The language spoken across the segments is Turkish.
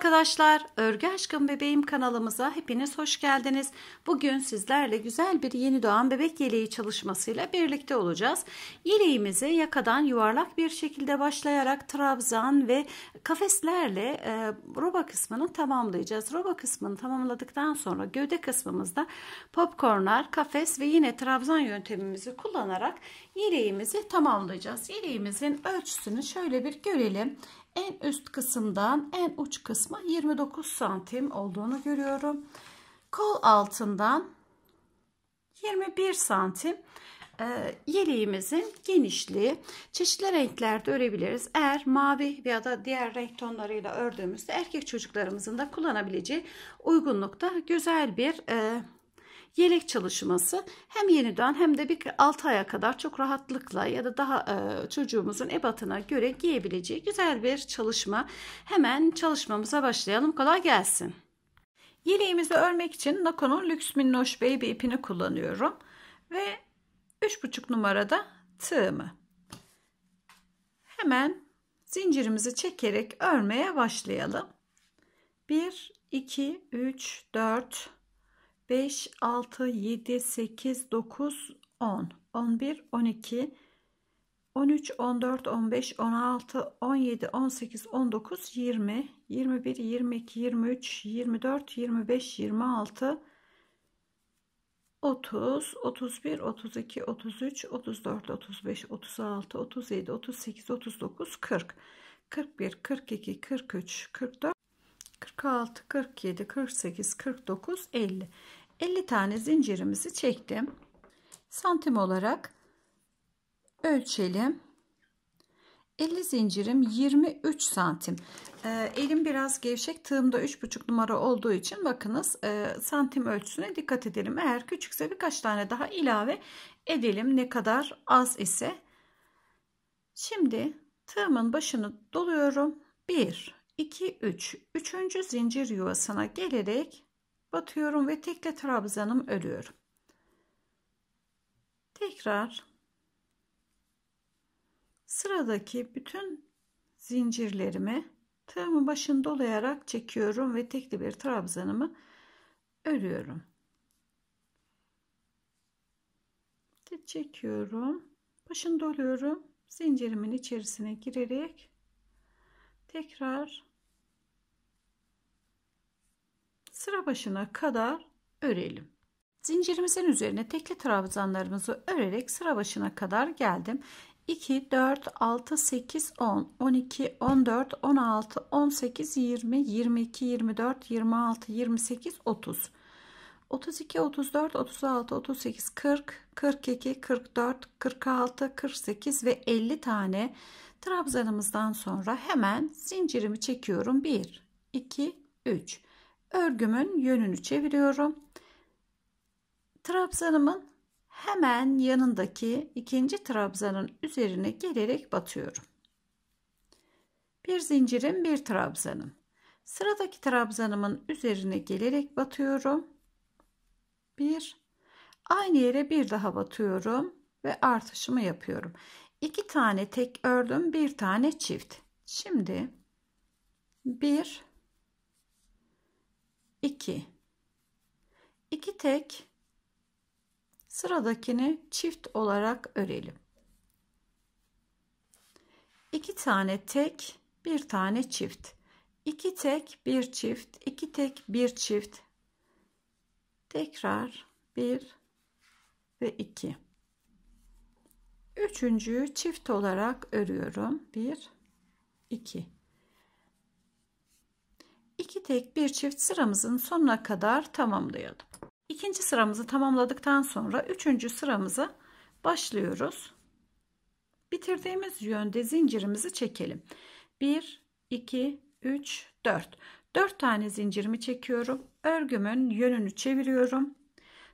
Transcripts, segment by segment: Arkadaşlar, Örgü Aşkım Bebeğim kanalımıza hepiniz hoş geldiniz. Bugün sizlerle güzel bir yeni doğan bebek yeleği çalışmasıyla birlikte olacağız. Yeleğimizi yakadan yuvarlak bir şekilde başlayarak trabzan ve kafeslerle roba kısmını tamamlayacağız. Roba kısmını tamamladıktan sonra gövde kısmımızda popcornlar, kafes ve yine trabzan yöntemimizi kullanarak yeleğimizi tamamlayacağız. Yeleğimizin ölçüsünü şöyle bir görelim. En üst kısımdan en uç kısma 29 santim olduğunu görüyorum. Kol altından 21 santim yeleğimizin genişliği. Çeşitli renklerde örebiliriz. Eğer mavi ya da diğer renk tonlarıyla ördüğümüzde erkek çocuklarımızın da kullanabileceği uygunlukta güzel bir yelek çalışması, hem yeni doğan hem de bir 6 aya kadar çok rahatlıkla ya da daha çocuğumuzun ebatına göre giyebileceği güzel bir çalışma. Hemen çalışmamıza başlayalım. Kolay gelsin. Yeleğimizi örmek için Nakon'un Lüks Minnoş Baby ipini kullanıyorum ve 3,5 numarada tığımı. Hemen zincirimizi çekerek örmeye başlayalım. 1 2 3 4 5, 6, 7, 8, 9, 10, 11, 12, 13, 14, 15, 16, 17, 18, 19, 20, 21, 22, 23, 24, 25, 26, 27, 28, 29, 30, 31, 32, 33, 34, 35, 36, 37, 38, 39, 40, 41, 42, 43, 44, 45, 46, 47, 48, 49, 50, 51, 52, 53, 54, 55, 56, 57, 58, 59, 60, 61, 62, 63, 64, 65, 66, 67, 68, 69, 70, 71, 52, 53, 54, 55, 56, 57, 58, 59, 50. 50 tane zincirimizi çektim. Santim olarak ölçelim. 50 zincirim 23 santim. Elim biraz gevşek. Tığımda 3,5 numara olduğu için bakınız santim ölçüsüne dikkat edelim. Eğer küçükse birkaç tane daha ilave edelim, ne kadar az ise. Şimdi tığımın başını doluyorum. 1, 2, 3. 3. zincir yuvasına gelerek batıyorum ve tekli trabzanım örüyorum. Tekrar sıradaki bütün zincirlerimi tığımın başını dolayarak çekiyorum ve tekli bir trabzanımı örüyorum. Çekiyorum, başını doluyorum, zincirimin içerisine girerek tekrar sıra başına kadar örelim. Zincirimizin üzerine tekli trabzanlarımızı örerek sıra başına kadar geldim. 2, 4, 6, 8, 10, 12, 14, 16, 18, 20, 22, 24, 26, 28, 30, 32, 34, 36, 38, 40, 42, 44, 46, 48 ve 50 tane trabzanımızdan sonra hemen zincirimi çekiyorum. 1, 2, 3. Örgümün yönünü çeviriyorum. Trabzanımın hemen yanındaki ikinci trabzanın üzerine gelerek batıyorum. Bir zincirim, bir trabzanım. Sıradaki trabzanımın üzerine gelerek batıyorum. Bir. Aynı yere bir daha batıyorum ve artışımı yapıyorum. 2 tane tek ördüm, 1 tane çift. Şimdi 1 2 2 tek, sıradakini çift olarak örelim. 2 tane tek, 1 tane çift. 2 tek, 1 çift. 2 tek, 1 çift. Tekrar 1 ve 2. Üçüncüyü çift olarak örüyorum. 1 2 2 tek, 1 çift sıramızın sonuna kadar tamamlayalım. İkinci sıramızı tamamladıktan sonra üçüncü sıramıza başlıyoruz. Bitirdiğimiz yönde zincirimizi çekelim. 1, 2, 3, 4. 4 tane zincirimi çekiyorum. Örgümün yönünü çeviriyorum.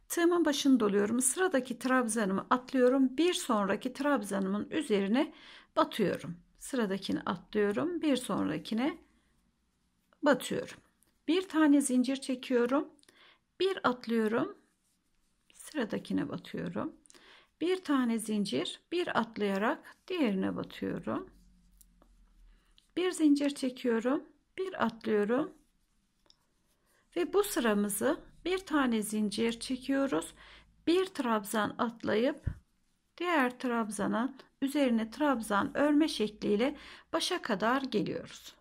Tığımın başını doluyorum. Sıradaki trabzanımı atlıyorum. Bir sonraki trabzanımın üzerine batıyorum. Sıradakini atlıyorum. Bir sonrakine batıyorum. Bir tane zincir çekiyorum. Bir atlıyorum. Sıradakine batıyorum. Bir tane zincir, bir atlayarak diğerine batıyorum. Bir zincir çekiyorum. bir atlıyorum ve bu sıramızı bir tane zincir çekiyoruz, bir trabzan atlayıp diğer trabzanın üzerine trabzan örme şekliyle başa kadar geliyoruz.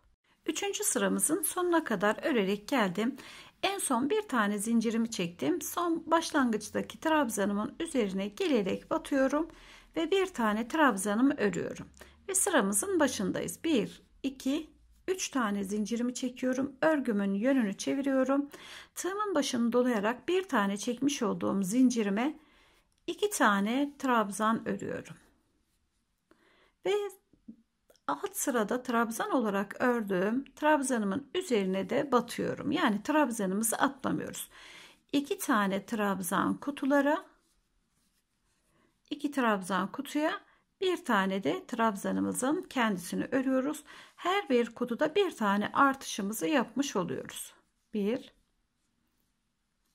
Üçüncü sıramızın sonuna kadar örerek geldim. En son bir tane zincirimi çektim, son başlangıçtaki trabzanımın üzerine gelerek batıyorum ve bir tane trabzanımı örüyorum ve sıramızın başındayız. 1, 2, 3 tane zincirimi çekiyorum, örgümün yönünü çeviriyorum, tığımın başını dolayarak bir tane çekmiş olduğum zincirime 2 tane trabzan örüyorum ve alt sırada trabzan olarak ördüğüm trabzanımın üzerine de batıyorum. Yani trabzanımızı atlamıyoruz. 2 tane trabzan kutulara, 2 trabzan kutuya, bir tane de trabzanımızın kendisini örüyoruz. Her bir kutuda bir tane artışımızı yapmış oluyoruz. 1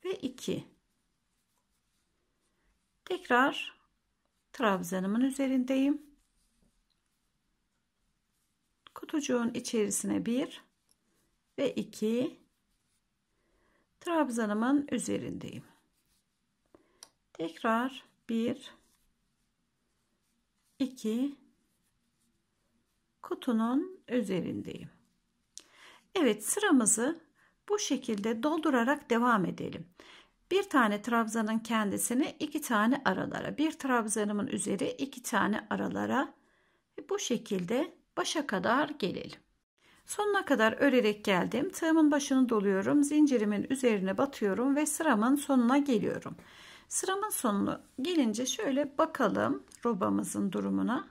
ve 2. Tekrar trabzanımın üzerindeyim. Kutucuğun içerisine 1 ve 2 trabzanımın üzerindeyim. Tekrar 1 2 kutunun üzerindeyim. Evet, sıramızı bu şekilde doldurarak devam edelim. Bir tane trabzanın kendisine 2 tane aralara, bir trabzanımın üzeri 2 tane aralara ve bu şekilde başa kadar gelelim. Sonuna kadar örerek geldim. Tığımın başını doluyorum, zincirimin üzerine batıyorum ve sıramın sonuna geliyorum. Sıramın sonuna gelince şöyle bakalım robamızın durumuna.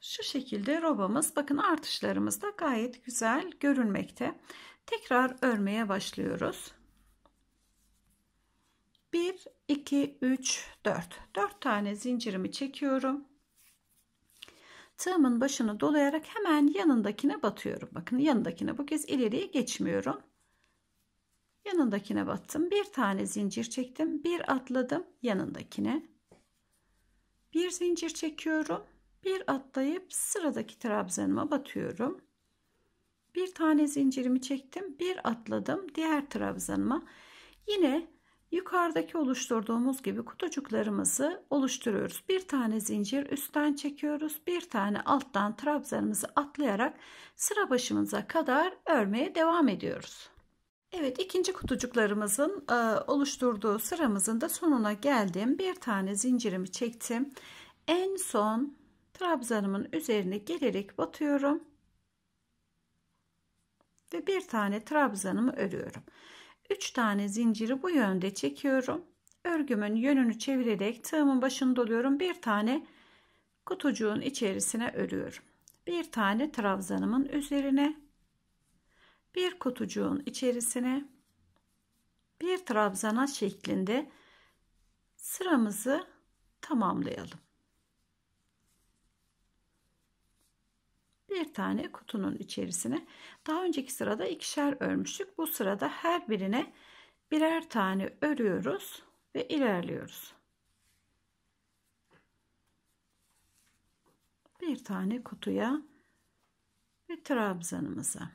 Şu şekilde robamız, bakın artışlarımız da gayet güzel görünmekte. Tekrar örmeye başlıyoruz. 1, 2, 3, 4. 4 tane zincirimi çekiyorum. Tığımın başını dolayarak hemen yanındakine batıyorum. Bakın yanındakine, bu kez ileriye geçmiyorum. Yanındakine battım. Bir tane zincir çektim. Bir atladım yanındakine. Bir zincir çekiyorum. Bir atlayıp sıradaki trabzanıma batıyorum. Bir tane zincirimi çektim. Bir atladım diğer trabzanıma. Yine yukarıdaki oluşturduğumuz gibi kutucuklarımızı oluşturuyoruz. Bir tane zincir üstten çekiyoruz. Bir tane alttan trabzanımızı atlayarak sıra başımıza kadar örmeye devam ediyoruz. Evet, ikinci kutucuklarımızın oluşturduğu sıramızın da sonuna geldim. Bir tane zincirimi çektim. En son trabzanımın üzerine gelerek batıyorum. Ve bir tane trabzanımı örüyorum. 3 tane zinciri bu yönde çekiyorum. Örgümün yönünü çevirerek tığımın başını doluyorum. Bir tane kutucuğun içerisine örüyorum. Bir tane trabzanımın üzerine, bir kutucuğun içerisine, bir trabzana şeklinde sıramızı tamamlayalım. Bir tane kutunun içerisine. Daha önceki sırada 2'şer örmüştük. Bu sırada her birine birer tane örüyoruz ve ilerliyoruz. Bir tane kutuya ve trabzanımıza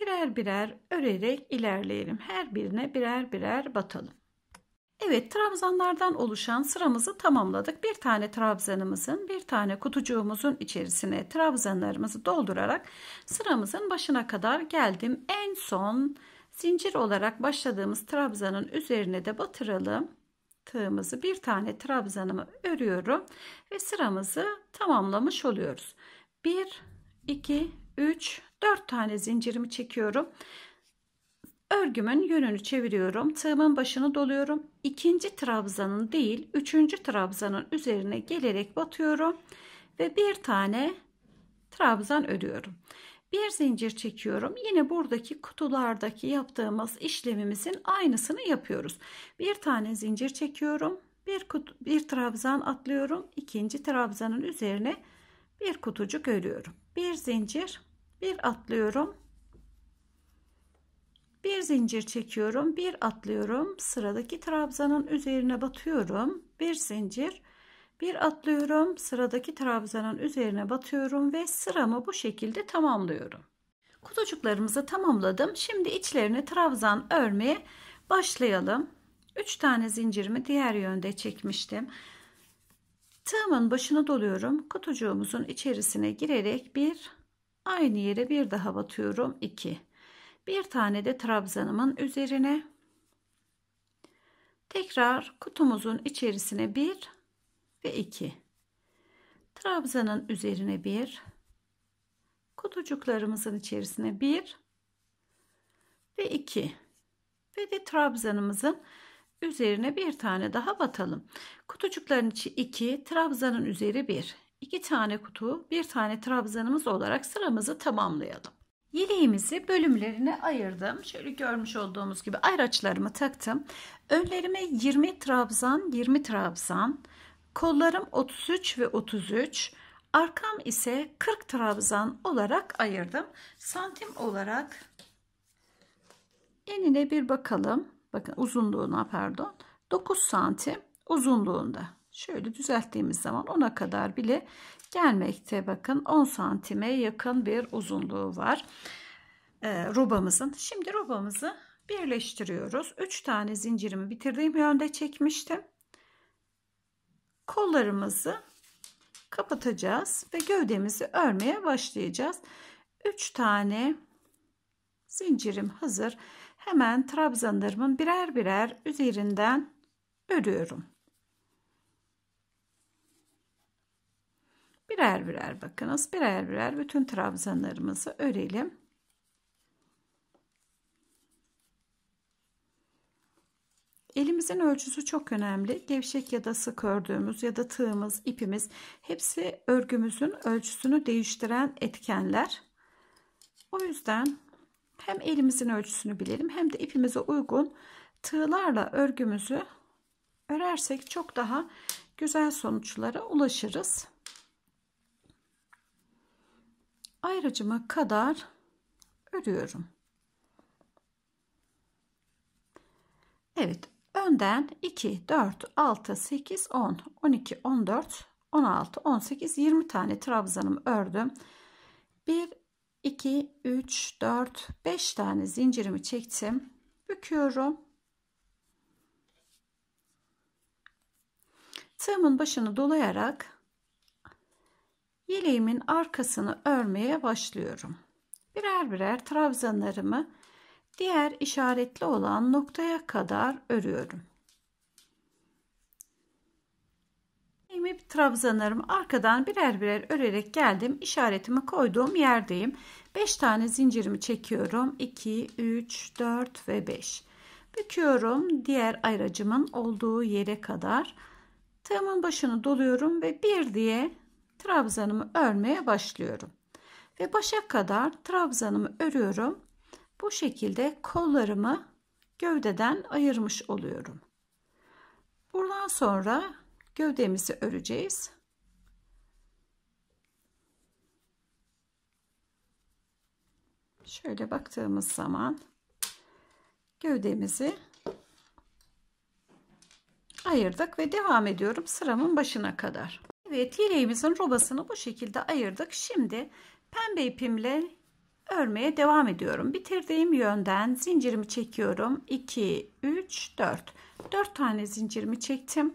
birer birer örerek ilerleyelim. Her birine birer birer batalım. Evet, trabzanlardan oluşan sıramızı tamamladık. Bir tane trabzanımızın, bir tane kutucuğumuzun içerisine trabzanlarımızı doldurarak sıramızın başına kadar geldim. En son zincir olarak başladığımız trabzanın üzerine de batıralım tığımızı. Bir tane trabzanımı örüyorum ve sıramızı tamamlamış oluyoruz. 1, 2, 3, 4 tane zincirimi çekiyorum. Örgümün yönünü çeviriyorum. Tığımın başını doluyorum. 2. trabzanın değil, 3. trabzanın üzerine gelerek batıyorum ve bir tane trabzan örüyorum. Bir zincir çekiyorum. Yine buradaki kutulardaki yaptığımız işlemimizin aynısını yapıyoruz. Bir tane zincir çekiyorum. Bir trabzan atlıyorum. 2. trabzanın üzerine bir kutucuk örüyorum. Bir zincir, bir atlıyorum. Bir zincir çekiyorum, bir atlıyorum, sıradaki trabzanın üzerine batıyorum, bir zincir, Bir atlıyorum, sıradaki trabzanın üzerine batıyorum ve sıramı bu şekilde tamamlıyorum. Kutucuklarımızı tamamladım. Şimdi içlerine trabzan örmeye başlayalım. 3 tane zincirimi diğer yönde çekmiştim. Tığımın başına doluyorum. Kutucuğumuzun içerisine girerek bir, aynı yere bir daha batıyorum. 2. Bir tane de trabzanımın üzerine. Tekrar kutumuzun içerisine 1 ve 2. Trabzanın üzerine 1. Kutucuklarımızın içerisine 1 ve 2. Ve de trabzanımızın üzerine bir tane daha batalım. Kutucukların içi 2, trabzanın üzeri 1. 2 tane kutu, bir tane trabzanımız olarak sıramızı tamamlayalım. Yeleğimizi bölümlerine ayırdım. Şöyle görmüş olduğumuz gibi ayraçlarımı taktım. Önlerime 20 trabzan, 20 trabzan. Kollarım 33 ve 33. Arkam ise 40 trabzan olarak ayırdım. Santim olarak enine bir bakalım. Bakın uzunluğuna, pardon, 9 santim uzunluğunda. Şöyle düzelttiğimiz zaman 10'a kadar bile gelmekte. Bakın 10 santime yakın bir uzunluğu var robamızın. Şimdi robamızı birleştiriyoruz. 3 tane zincirimi bitirdiğim yönde çekmiştim. Kollarımızı kapatacağız ve gövdemizi örmeye başlayacağız. 3 tane zincirim hazır. Hemen trabzanlarımın birer birer üzerinden örüyorum. Birer birer, bakınız, birer birer bütün trabzanlarımızı örelim. Elimizin ölçüsü çok önemli. Gevşek ya da sık ördüğümüz ya da tığımız, ipimiz, hepsi örgümüzün ölçüsünü değiştiren etkenler. O yüzden hem elimizin ölçüsünü bilelim hem de ipimize uygun tığlarla örgümüzü örersek çok daha güzel sonuçlara ulaşırız. Ayracıma kadar örüyorum. Evet, önden 2, 4, 6, 8, 10, 12, 14, 16, 18, 20 tane trabzanımı ördüm. 1, 2, 3, 4, 5 tane zincirimi çektim. Büküyorum. Tığımın başını dolayarak yeleğimin arkasını örmeye başlıyorum. Birer birer trabzanlarımı diğer işaretli olan noktaya kadar örüyorum. İp trabzanlarımı arkadan birer birer örerek geldim. İşaretimi koyduğum yerdeyim. 5 tane zincirimi çekiyorum. 2, 3, 4 ve 5. Büküyorum diğer ayracımın olduğu yere kadar. Tığımın başını doluyorum ve 1 diye trabzanımı örmeye başlıyorum. Ve başa kadar trabzanımı örüyorum. Bu şekilde kollarımı gövdeden ayırmış oluyorum. Buradan sonra gövdemizi öreceğiz. Şöyle baktığımız zaman gövdemizi ayırdık ve devam ediyorum sıramın başına kadar. Evet, yeleğimizin robasını bu şekilde ayırdık. Şimdi pembe ipimle örmeye devam ediyorum. Bitirdiğim yönden zincirimi çekiyorum. 2, 3, 4. 4 tane zincirimi çektim.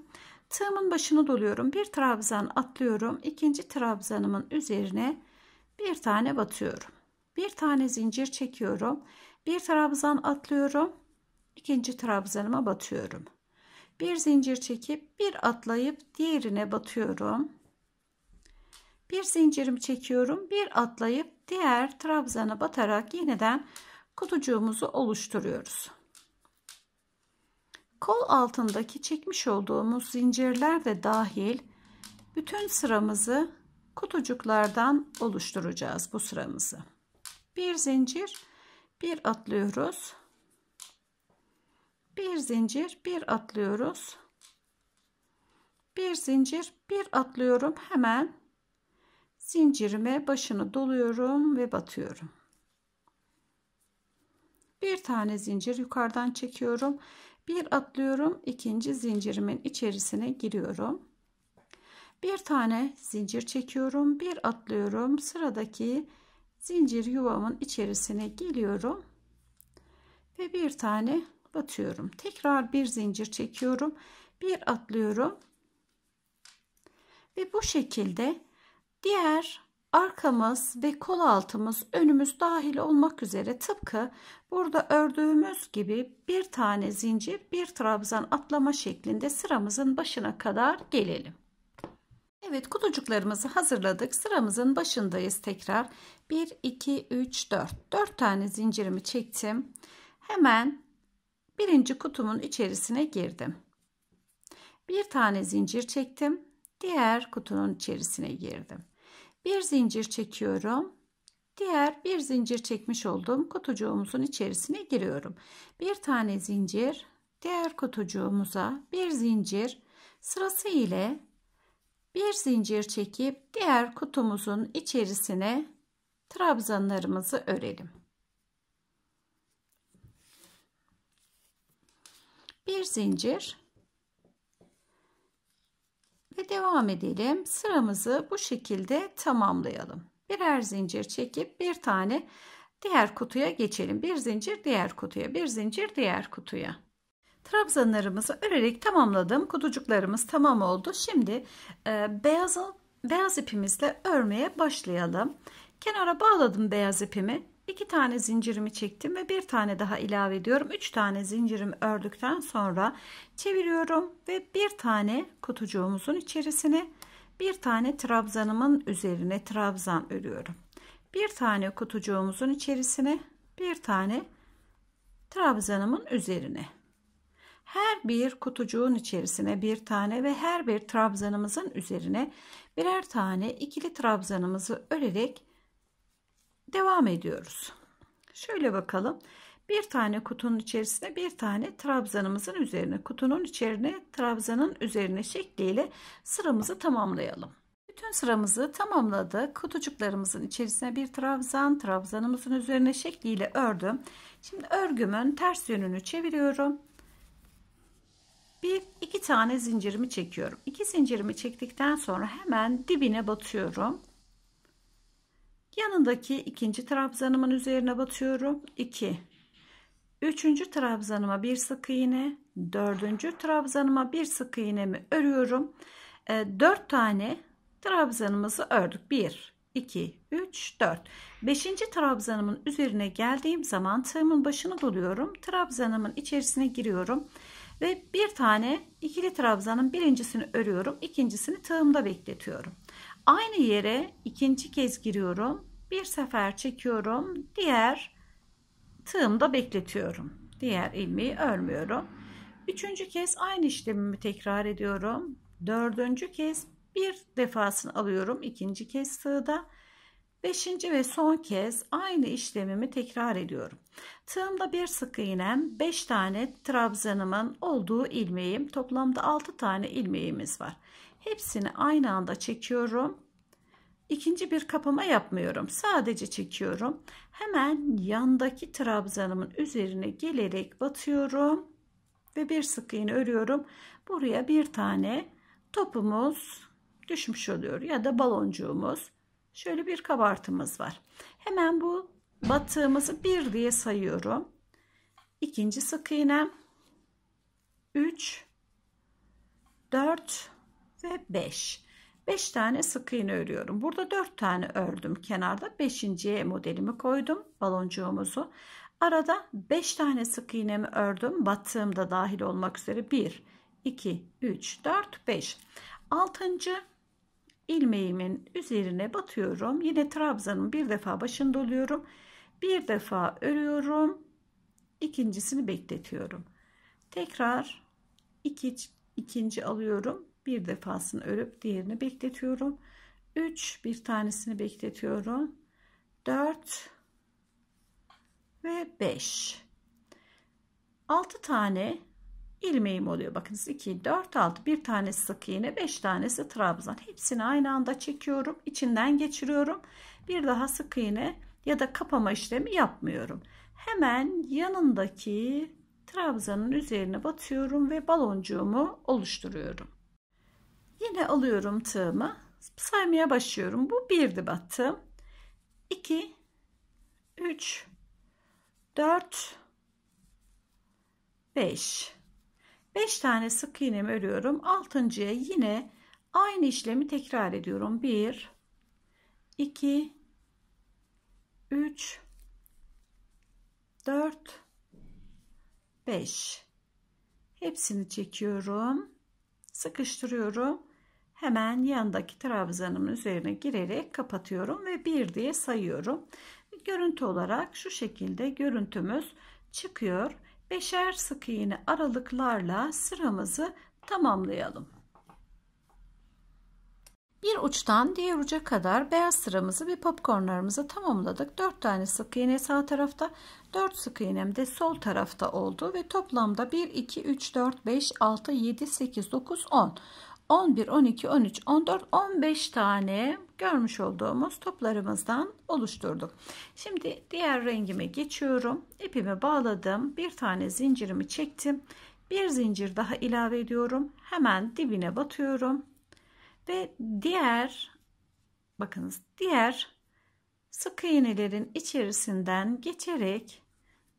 Tığımın başını doluyorum. Bir trabzan atlıyorum. İkinci trabzanımın üzerine bir tane batıyorum. Bir tane zincir çekiyorum. Bir trabzan atlıyorum. İkinci trabzanıma batıyorum. Bir zincir çekip bir atlayıp diğerine batıyorum. Bir zincirimi çekiyorum. Bir atlayıp diğer trabzana batarak yeniden kutucuğumuzu oluşturuyoruz. Kol altındaki çekmiş olduğumuz zincirler de dahil bütün sıramızı kutucuklardan oluşturacağız bu sıramızı. Bir zincir, bir atlıyoruz. Bir zincir, bir atlıyoruz. Bir zincir, bir atlıyorum. Hemen zincirime başını doluyorum ve batıyorum. Bir tane zincir yukarıdan çekiyorum. Bir atlıyorum, ikinci zincirimin içerisine giriyorum. Bir tane zincir çekiyorum, bir atlıyorum, sıradaki zincir yuvamın içerisine geliyorum ve bir tane batıyorum. Tekrar bir zincir çekiyorum, bir atlıyorum ve bu şekilde diğer arkamız ve kol altımız, önümüz dahil olmak üzere tıpkı burada ördüğümüz gibi bir tane zincir, bir trabzan atlama şeklinde sıramızın başına kadar gelelim. Evet, kutucuklarımızı hazırladık. Sıramızın başındayız tekrar. 1 2 3 4. 4 tane zincirimi çektim. Hemen birinci kutumun içerisine girdim. Bir tane zincir çektim. Diğer kutunun içerisine girdim. Bir zincir çekiyorum. Diğer bir zincir çekmiş olduğum kutucuğumuzun içerisine giriyorum. Bir tane zincir, diğer kutucuğumuza bir zincir, sırası ile bir zincir çekip diğer kutumuzun içerisine trabzanlarımızı örelim. Bir zincir ve devam edelim. Sıramızı bu şekilde tamamlayalım. Birer zincir çekip bir tane diğer kutuya geçelim. Bir zincir diğer kutuya, bir zincir diğer kutuya. Trabzanlarımızı örerek tamamladım. Kutucuklarımız tamam oldu. Şimdi beyaz ipimizle örmeye başlayalım. Kenara bağladım beyaz ipimi. 2 tane zincirimi çektim ve bir tane daha ilave ediyorum. 3 tane zincirimi ördükten sonra çeviriyorum ve bir tane kutucuğumuzun içerisine, bir tane trabzanımın üzerine trabzan örüyorum. Bir tane kutucuğumuzun içerisine, bir tane trabzanımın üzerine. Her bir kutucuğun içerisine bir tane ve her bir trabzanımızın üzerine birer tane ikili trabzanımızı örerek devam ediyoruz. Şöyle bakalım. Bir tane kutunun içerisine bir tane trabzanımızın üzerine, kutunun içerine, trabzanın üzerine şekliyle sıramızı tamamlayalım. Bütün sıramızı tamamladık. Kutucuklarımızın içerisine bir trabzan, trabzanımızın üzerine şekliyle ördüm. Şimdi örgümün ters yönünü çeviriyorum. 1-2 tane zincirimi çekiyorum. 2 zincirimi çektikten sonra hemen dibine batıyorum. Yanındaki ikinci trabzanımın üzerine batıyorum. 2. Üçüncü trabzanıma bir sık iğne, dördüncü trabzanıma bir sık iğnemi örüyorum. 4 tane trabzanımızı ördük. 1, 2, 3, 4. 5. trabzanımın üzerine geldiğim zaman tığımın başını doluyorum. Trabzanımın içerisine giriyorum. Ve bir tane ikili trabzanın birincisini örüyorum, ikincisini tığımda bekletiyorum. Aynı yere ikinci kez giriyorum, bir sefer çekiyorum, diğer tığımda bekletiyorum, diğer ilmeği örmüyorum. 3. kez aynı işlemimi tekrar ediyorum. 4. kez bir defasını alıyorum, ikinci kez tığda. 5. ve son kez aynı işlemimi tekrar ediyorum. Tığımda bir sık iğnem, 5 tane trabzanımın olduğu ilmeğim, toplamda 6 tane ilmeğimiz var. Hepsini aynı anda çekiyorum. İkinci bir kapama yapmıyorum. Sadece çekiyorum. Hemen yandaki trabzanımın üzerine gelerek batıyorum ve bir sık iğne örüyorum. Buraya bir tane topumuz düşmüş oluyor ya da baloncuğumuz. Şöyle bir kabartımız var. Hemen bu battığımızı 1 diye sayıyorum. İkinci sık iğnem 3, 4 ve 5. 5 tane sık iğne örüyorum. Burada 4 tane ördüm kenarda. 5. modelimi koydum, baloncuğumuzu. Arada 5 tane sık iğnemi ördüm. Battığımda dahil olmak üzere 1, 2, 3, 4, 5. 6. ilmeğimin üzerine batıyorum. Yine trabzanın bir defa başını doluyorum. Bir defa örüyorum. İkincisini bekletiyorum. Tekrar ikinci alıyorum. Bir defasını örüp diğerini bekletiyorum. 3, bir tanesini bekletiyorum. 4 ve 5. 6 tane ilmeğim oluyor. Bakınız 2, 4, 6, bir tanesi sık iğne, 5 tanesi trabzan. Hepsini aynı anda çekiyorum. İçinden geçiriyorum. Bir daha sık iğne ya da kapama işlemi yapmıyorum. Hemen yanındaki trabzanın üzerine batıyorum ve baloncuğumu oluşturuyorum. Yine alıyorum tığımı. Saymaya başlıyorum. Bu birdi battığım. 2 3 4 5 5 tane sık iğnemi örüyorum. 6.'ya yine aynı işlemi tekrar ediyorum. 1 2 3 4 5 hepsini çekiyorum. Sıkıştırıyorum. Hemen yandaki trabzanımın üzerine girerek kapatıyorum ve 1 diye sayıyorum. Görüntü olarak şu şekilde görüntümüz çıkıyor. 5'er sık iğne aralıklarla sıramızı tamamlayalım. Bir uçtan diğer uca kadar beyaz sıramızı ve popcornlarımızı tamamladık. 4 tane sık iğne sağ tarafta, 4 sık iğnem de sol tarafta oldu ve toplamda 1 2 3 4 5 6 7 8 9 10 11 12 13 14 15 tane görmüş olduğumuz toplarımızdan oluşturduk. Şimdi diğer rengime geçiyorum. İpimi bağladım. Bir tane zincirimi çektim. Bir zincir daha ilave ediyorum. Hemen dibine batıyorum. Ve diğer sık iğnelerin içerisinden geçerek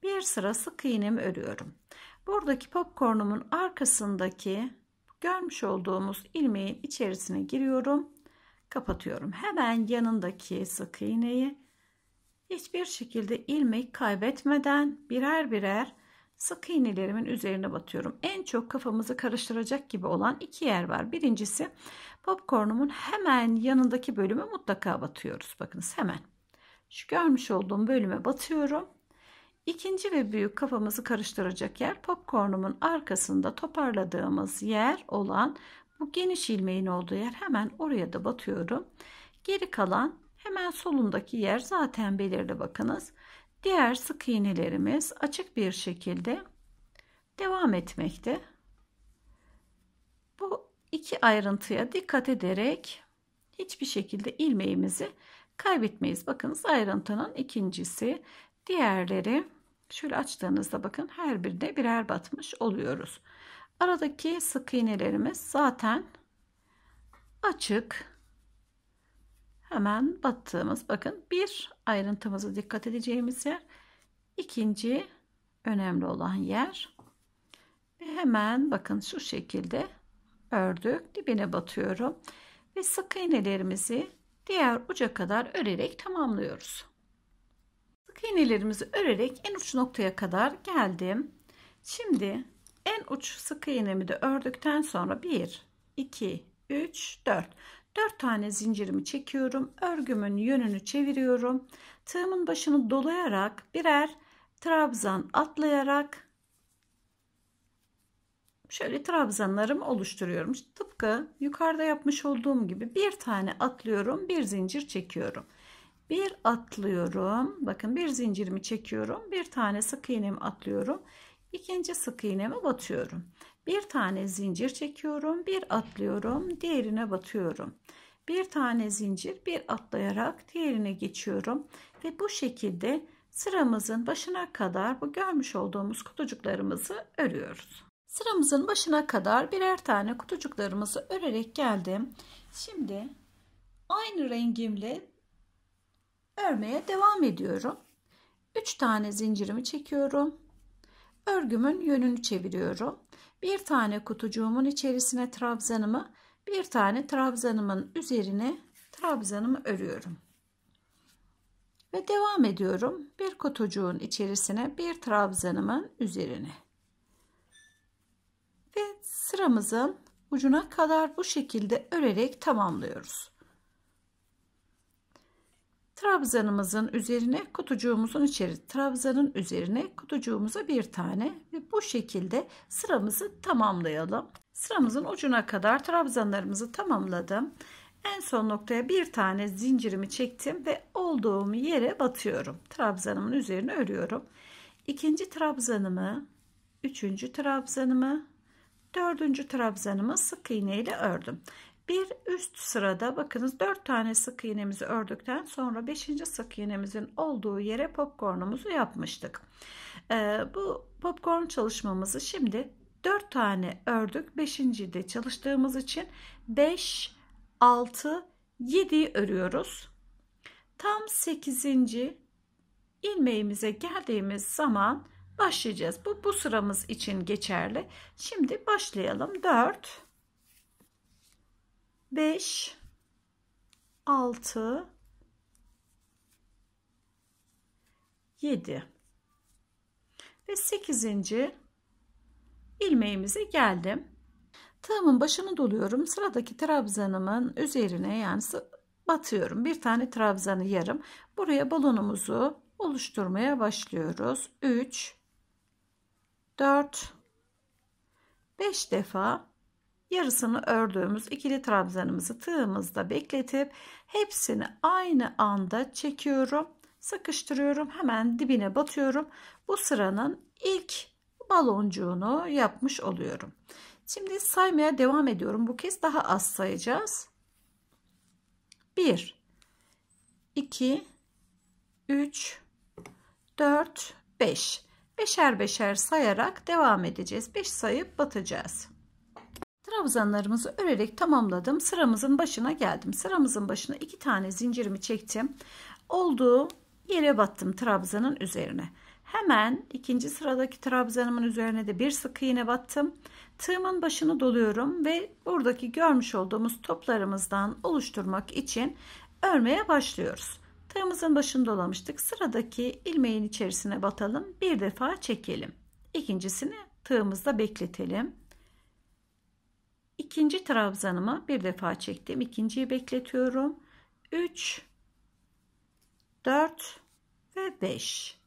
bir sıra sık iğnemi örüyorum. Buradaki popcornumun arkasındaki görmüş olduğumuz ilmeğin içerisine giriyorum, kapatıyorum. Hemen yanındaki sık iğneyi hiçbir şekilde ilmek kaybetmeden birer birer sık iğnelerimin üzerine batıyorum. En çok kafamızı karıştıracak gibi olan iki yer var. Birincisi, popcornumun hemen yanındaki bölüme mutlaka batıyoruz. Bakınız hemen. Şu görmüş olduğum bölüme batıyorum. İkinci ve büyük kafamızı karıştıracak yer, popcornumun arkasında toparladığımız yer olan bu geniş ilmeğin olduğu yer, hemen oraya da batıyorum. Geri kalan hemen solundaki yer zaten belirli, bakınız. Diğer sık iğnelerimiz açık bir şekilde devam etmekte. Bu iki ayrıntıya dikkat ederek hiçbir şekilde ilmeğimizi kaybetmeyiz. Bakınız ayrıntının ikincisi. Diğerleri şöyle açtığınızda bakın her birine birer batmış oluyoruz. Aradaki sık iğnelerimiz zaten açık. Hemen battığımız, bakın bir ayrıntımıza dikkat edeceğimiz yer, ikinci önemli olan yer ve hemen bakın şu şekilde ördük, dibine batıyorum ve sık iğnelerimizi diğer uca kadar örerek tamamlıyoruz. Sık iğnelerimizi örerek en uç noktaya kadar geldim. Şimdi en uç sık iğnemi de ördükten sonra 1 2 3 4 4 tane zincirimi çekiyorum. Örgümün yönünü çeviriyorum. Tığımın başını dolayarak birer trabzan atlayarak şöyle trabzanlarımı oluşturuyorum. Tıpkı yukarıda yapmış olduğum gibi bir tane atlıyorum, bir zincir çekiyorum. Bir atlıyorum. Bakın bir zincirimi çekiyorum. Bir tane sık iğnemi atlıyorum. İkinci sık iğneme batıyorum. Bir tane zincir çekiyorum, bir atlıyorum, diğerine batıyorum. Bir tane zincir, bir atlayarak diğerine geçiyorum ve bu şekilde sıramızın başına kadar bu görmüş olduğumuz kutucuklarımızı örüyoruz. Sıramızın başına kadar birer tane kutucuklarımızı örerek geldim. Şimdi aynı rengimle örmeye devam ediyorum. 3 tane zincirimi çekiyorum. Örgümün yönünü çeviriyorum. Bir tane kutucuğumun içerisine trabzanımı, bir tane trabzanımın üzerine trabzanımı örüyorum. Ve devam ediyorum. Bir kutucuğun içerisine, bir trabzanımın üzerine. Ve sıramızın ucuna kadar bu şekilde örerek tamamlıyoruz. Trabzanımızın üzerine, kutucuğumuzun içeri, trabzanın üzerine kutucuğumuza bir tane ve bu şekilde sıramızı tamamlayalım. Sıramızın ucuna kadar trabzanlarımızı tamamladım. En son noktaya bir tane zincirimi çektim ve olduğum yere batıyorum. Trabzanımın üzerine örüyorum. İkinci trabzanımı, üçüncü trabzanımı, dördüncü trabzanımı sık iğne ile ördüm. Bir üst sırada bakınız 4 tane sık iğnemizi ördükten sonra 5. sık iğnemizin olduğu yere popcornumuzu yapmıştık. Bu popcorn çalışmamızı şimdi 4 tane ördük. 5.'yi de çalıştığımız için 5, 6, 7'yi örüyoruz. Tam 8. ilmeğimize geldiğimiz zaman başlayacağız. Bu sıramız için geçerli. Şimdi başlayalım. 4, 5, 6, 7 ve 8. ilmeğimize geldim. Tığımın başını doluyorum. Sıradaki trabzanımın üzerine, yani batıyorum. Bir tane trabzanı yarım. Buraya balonumuzu oluşturmaya başlıyoruz. 3, 4, 5 defa yarısını ördüğümüz ikili trabzanımızı tığımızda bekletip hepsini aynı anda çekiyorum. Sıkıştırıyorum. Hemen dibine batıyorum. Bu sıranın ilk baloncuğunu yapmış oluyorum. Şimdi saymaya devam ediyorum. Bu kez daha az sayacağız. 1, 2, 3, 4, 5. Beşer beşer sayarak devam edeceğiz. 5 sayıp batacağız. Trabzanlarımızı örerek tamamladım. Sıramızın başına geldim. Sıramızın başına 2 tane zincirimi çektim. Olduğu yere battım trabzanın üzerine. Hemen ikinci sıradaki trabzanımın üzerine de bir sık iğne battım. Tığımın başını doluyorum ve buradaki görmüş olduğumuz toplarımızdan oluşturmak için örmeye başlıyoruz. Tığımızın başını dolamıştık. Sıradaki ilmeğin içerisine batalım. Bir defa çekelim. İkincisini tığımızda bekletelim. İkinci trabzanımı bir defa çektim. İkinciyi bekletiyorum. 3, 4 ve 5.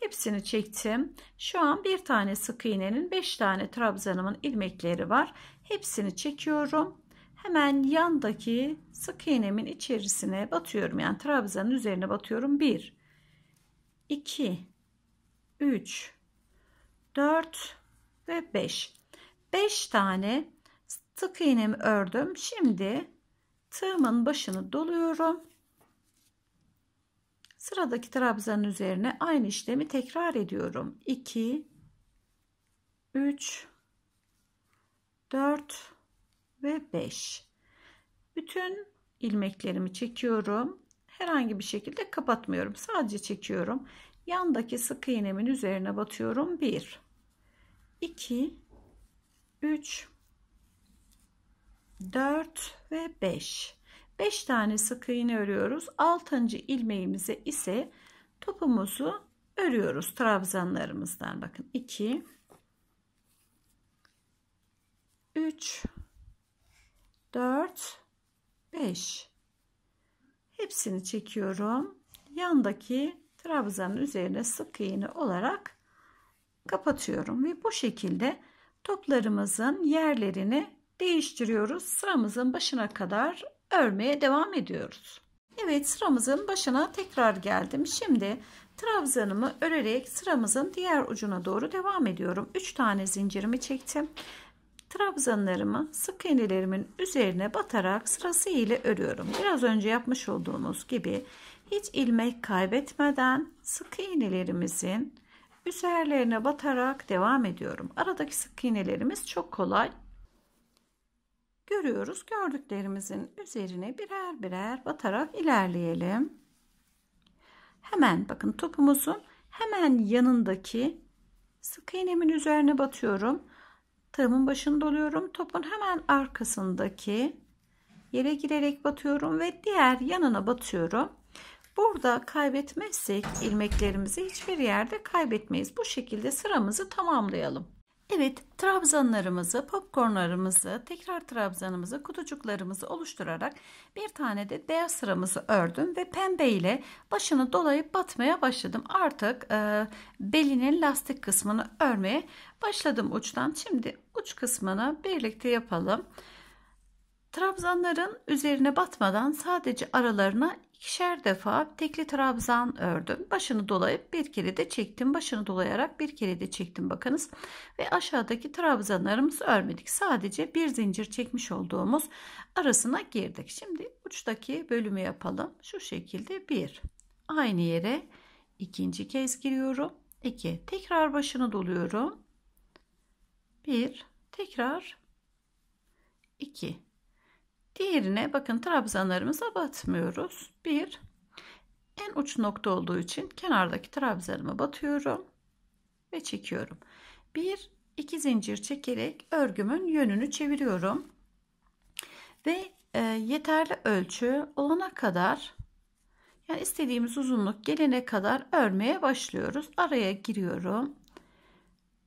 Hepsini çektim. Şu an bir tane sık iğnenin 5 tane trabzanımın ilmekleri var. Hepsini çekiyorum. Hemen yandaki sık iğnemin içerisine batıyorum. Yani trabzanın üzerine batıyorum. 1, 2, 3, 4 ve 5. 5 tane sık iğnemi ördüm. Şimdi tığımın başını doluyorum. Sıradaki trabzanın üzerine aynı işlemi tekrar ediyorum. 2, 3, 4 ve 5. Bütün ilmeklerimi çekiyorum. Herhangi bir şekilde kapatmıyorum. Sadece çekiyorum. Yandaki sık iğnemin üzerine batıyorum. 1, 2, 3, 4 ve 5. 5 tane sık iğne örüyoruz. 6. ilmeğimize ise topumuzu örüyoruz trabzanlarımızdan. Bakın 2, 3, 4, 5. Hepsini çekiyorum. Yandaki trabzanın üzerine sık iğne olarak kapatıyorum ve bu şekilde toplarımızın yerlerini değiştiriyoruz. Sıramızın başına kadar örmeye devam ediyoruz. Evet, sıramızın başına tekrar geldim. Şimdi trabzanımı örerek sıramızın diğer ucuna doğru devam ediyorum. 3 tane zincirimi çektim. Trabzanlarımı sık iğnelerimin üzerine batarak sırasıyla örüyorum. Biraz önce yapmış olduğumuz gibi hiç ilmek kaybetmeden sık iğnelerimizin üzerlerine batarak devam ediyorum. Aradaki sık iğnelerimiz çok kolay. Görüyoruz. Gördüklerimizin üzerine birer birer batarak ilerleyelim. Hemen bakın topumuzun hemen yanındaki sık iğnemin üzerine batıyorum. Tığımın başını doluyorum. Topun hemen arkasındaki yere girerek batıyorum ve diğer yanına batıyorum. Burada kaybetmezsek ilmeklerimizi hiçbir yerde kaybetmeyiz. Bu şekilde sıramızı tamamlayalım. Evet, trabzanlarımızı, popcornlarımızı, tekrar trabzanımızı, kutucuklarımızı oluşturarak bir tane de beyaz sıramızı ördüm ve pembe ile başını dolayıp batmaya başladım. Artık belinin lastik kısmını örmeye başladım uçtan. Şimdi uç kısmını birlikte yapalım. Trabzanların üzerine batmadan sadece aralarına ikişer defa tekli trabzan ördüm. Başını dolayıp bir kere de çektim. Başını dolayarak bir kere de çektim. Bakınız ve aşağıdaki trabzanlarımızı örmedik. Sadece bir zincir çekmiş olduğumuz arasına girdik. Şimdi uçtaki bölümü yapalım. Şu şekilde bir. Aynı yere ikinci kez giriyorum. 2. Tekrar başını doluyorum. 1, tekrar 2. Diğerine bakın, trabzanlarımıza batmıyoruz. 1, en uç nokta olduğu için kenardaki trabzanıma batıyorum ve çekiyorum. 1, 2 zincir çekerek örgümün yönünü çeviriyorum. Ve yeterli ölçü olana kadar, yani istediğimiz uzunluk gelene kadar örmeye başlıyoruz. Araya giriyorum.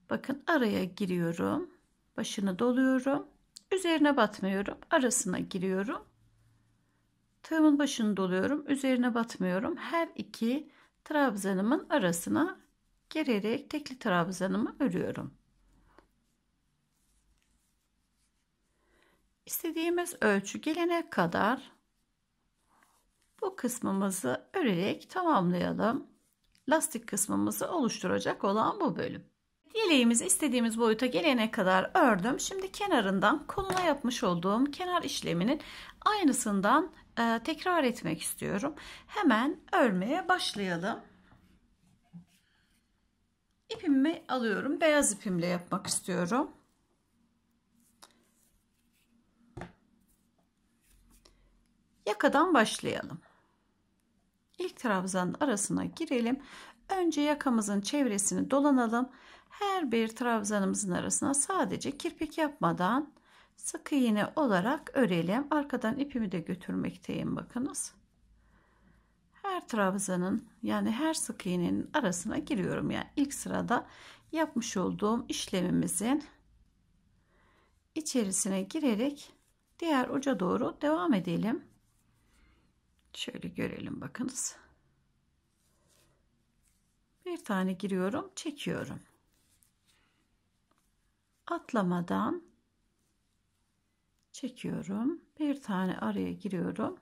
Bakın, araya giriyorum. Başını doluyorum. Üzerine batmıyorum. Arasına giriyorum. Tığımın başını doluyorum. Üzerine batmıyorum. Her iki trabzanımın arasına girerek tekli trabzanımı örüyorum. İstediğimiz ölçü gelene kadar bu kısmımızı örerek tamamlayalım. Lastik kısmımızı oluşturacak olan bu bölüm. Yeleğimizi istediğimiz boyuta gelene kadar ördüm. Şimdi kenarından koluna yapmış olduğum kenar işleminin aynısından tekrar etmek istiyorum. Hemen örmeye başlayalım. İpimi alıyorum. Beyaz ipimle yapmak istiyorum. Yakadan başlayalım. İlk trabzanın arasına girelim. Önce yakamızın çevresini dolanalım. Her bir trabzanımızın arasına sadece kirpik yapmadan sık iğne olarak örelim. Arkadan ipimi de götürmekteyim, bakınız. Her trabzanın, yani her sık iğnenin arasına giriyorum. Yani ilk sırada yapmış olduğum işlemimizin içerisine girerek diğer uca doğru devam edelim. Şöyle görelim, bakınız. Bir tane giriyorum, çekiyorum. Atlamadan çekiyorum. Bir tane araya giriyorum.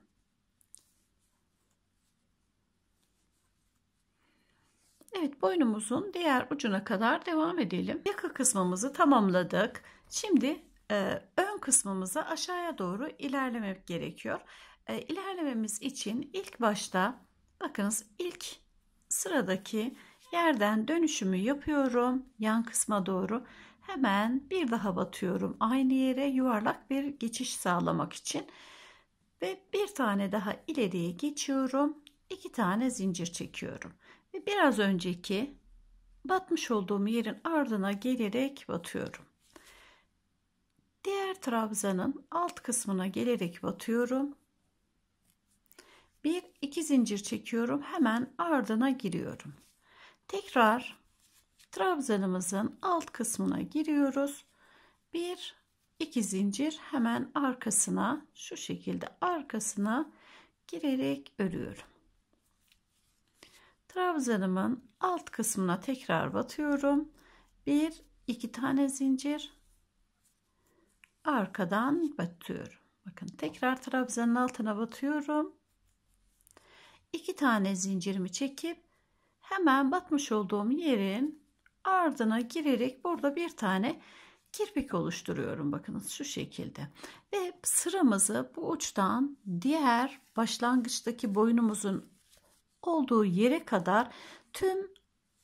Evet, boynumuzun diğer ucuna kadar devam edelim. Yaka kısmımızı tamamladık. Şimdi ön kısmımıza aşağıya doğru ilerlemek gerekiyor. İlerlememiz için ilk başta bakınız, ilk sıradaki yerden dönüşümü yapıyorum. Yan kısma doğru hemen bir daha batıyorum. Aynı yere yuvarlak bir geçiş sağlamak için ve bir tane daha ileriye geçiyorum. 2 tane zincir çekiyorum. Ve biraz önceki batmış olduğum yerin ardına gelerek batıyorum. Diğer trabzanın alt kısmına gelerek batıyorum. 1-2 zincir çekiyorum, hemen ardına giriyorum. Tekrar trabzanımızın alt kısmına giriyoruz. 1-2 zincir, hemen arkasına, şu şekilde arkasına girerek örüyorum. Trabzanımın alt kısmına tekrar batıyorum. 1-2 tane zincir, arkadan batıyorum. Bakın, tekrar trabzanın altına batıyorum. 2 tane zincirimi çekip hemen batmış olduğum yerin ardına girerek burada bir tane kirpik oluşturuyorum. Bakınız, şu şekilde. Ve sıramızı bu uçtan diğer başlangıçtaki boynumuzun olduğu yere kadar tüm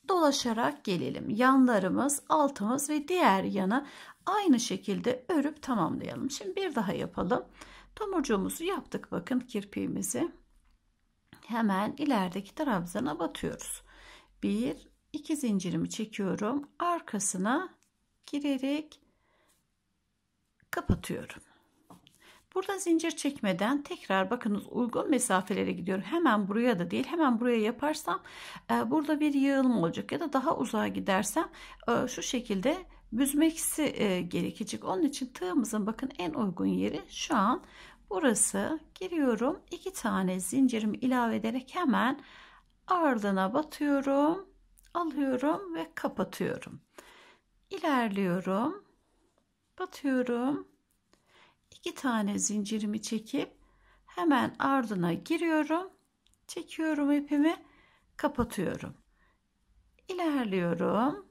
dolaşarak gelelim. Yanlarımız, altımız ve diğer yana aynı şekilde örüp tamamlayalım. Şimdi bir daha yapalım. Tomurcuğumuzu yaptık, bakın kirpiğimizi. Hemen ilerideki trabzana batıyoruz. 1-2 zincirimi çekiyorum. Arkasına girerek kapatıyorum. Burada zincir çekmeden tekrar bakınız uygun mesafelere gidiyorum. Hemen buraya da değil, hemen buraya yaparsam burada bir yığılma olacak ya da daha uzağa gidersem şu şekilde büzmeksi gerekecek. Onun için tığımızın bakın en uygun yeri şu an burası. Giriyorum, 2 tane zincirimi ilave ederek hemen ardına batıyorum, alıyorum ve kapatıyorum. İlerliyorum, batıyorum, 2 tane zincirimi çekip hemen ardına giriyorum, çekiyorum ipimi, kapatıyorum. İlerliyorum,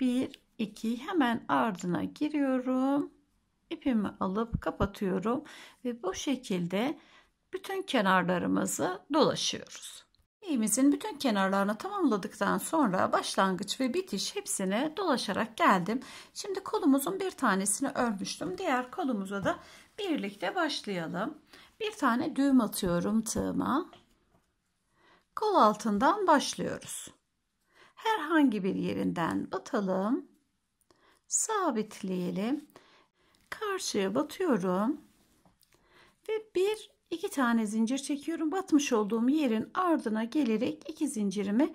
1-2 hemen ardına giriyorum. İpimi alıp kapatıyorum ve bu şekilde bütün kenarlarımızı dolaşıyoruz. Bebeğimizin bütün kenarlarını tamamladıktan sonra başlangıç ve bitiş hepsini dolaşarak geldim. Şimdi kolumuzun bir tanesini örmüştüm. Diğer kolumuza da birlikte başlayalım. Bir tane düğüm atıyorum tığıma. Kol altından başlıyoruz. Herhangi bir yerinden batalım. Sabitleyelim. Karşıya batıyorum. Ve bir iki tane zincir çekiyorum. Batmış olduğum yerin ardına gelerek iki zincirimi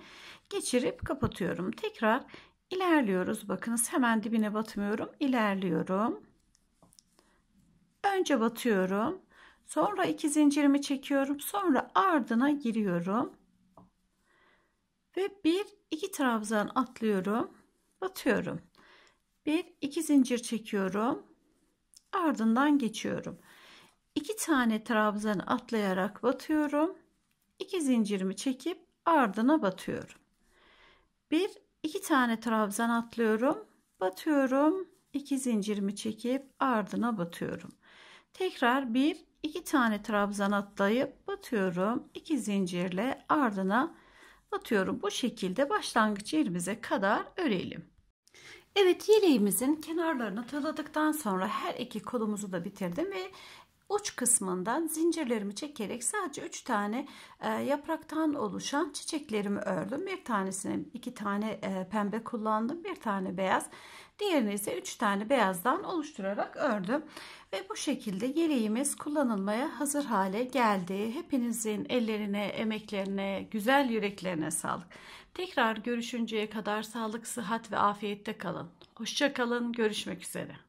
geçirip kapatıyorum. Tekrar ilerliyoruz. Bakınız hemen dibine batmıyorum. İlerliyorum. Önce batıyorum. Sonra iki zincirimi çekiyorum. Sonra ardına giriyorum. Ve bir iki trabzan atlıyorum. Batıyorum. Bir iki zincir çekiyorum. Ardından geçiyorum. 2 tane trabzan atlayarak batıyorum. 2 zincirimi çekip ardına batıyorum. 1 2 tane trabzan atlıyorum. Batıyorum. 2 zincirimi çekip ardına batıyorum. Tekrar 1 2 tane trabzan atlayıp batıyorum. 2 zincirle ardına batıyorum. Bu şekilde başlangıç yerimize kadar örelim. Evet, yeleğimizin kenarlarını tığladıktan sonra her iki kolumuzu da bitirdim ve uç kısmından zincirlerimi çekerek sadece 3 tane yapraktan oluşan çiçeklerimi ördüm. Bir tanesine 2 tane pembe kullandım, bir tane beyaz, diğerini ise 3 tane beyazdan oluşturarak ördüm. Ve bu şekilde yeleğimiz kullanılmaya hazır hale geldi. Hepinizin ellerine, emeklerine, güzel yüreklerine sağlık. Tekrar görüşünceye kadar sağlık, sıhhat ve afiyette kalın. Hoşça kalın, görüşmek üzere.